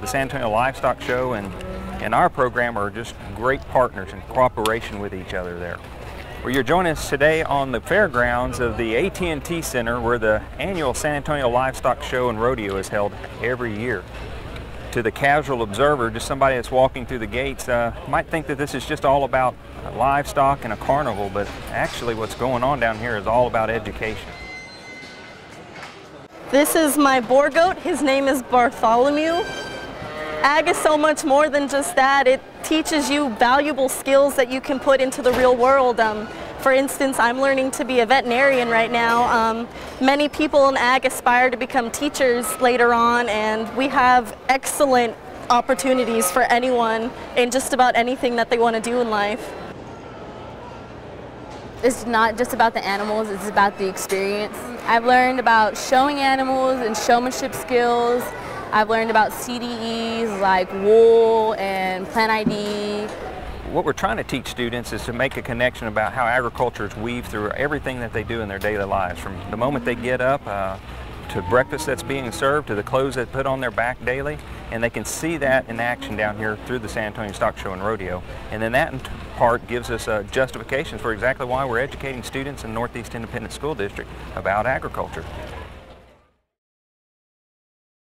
The San Antonio Livestock Show and our program are just great partners in cooperation with each other there. Well, you're joining us today on the fairgrounds of the AT&T Center, where the annual San Antonio Livestock Show and Rodeo is held every year. To the casual observer, just somebody that's walking through the gates, might think that this is just all about livestock and a carnival, but actually what's going on down here is all about education. This is my boar goat. His name is Bartholomew. Ag is so much more than just that. It teaches you valuable skills that you can put into the real world. For instance, I'm learning to be a veterinarian right now. Many people in ag aspire to become teachers later on, and we have excellent opportunities for anyone in just about anything that they want to do in life. It's not just about the animals, it's about the experience. I've learned about showing animals and showmanship skills. I've learned about CDEs like wool and plant ID. What we're trying to teach students is to make a connection about how agriculture is weaved through everything that they do in their daily lives, from the moment they get up to breakfast that's being served to the clothes that put on their back daily, and they can see that in action down here through the San Antonio Stock Show and Rodeo. And then that in part gives us a justification for exactly why we're educating students in North East Independent School District about agriculture.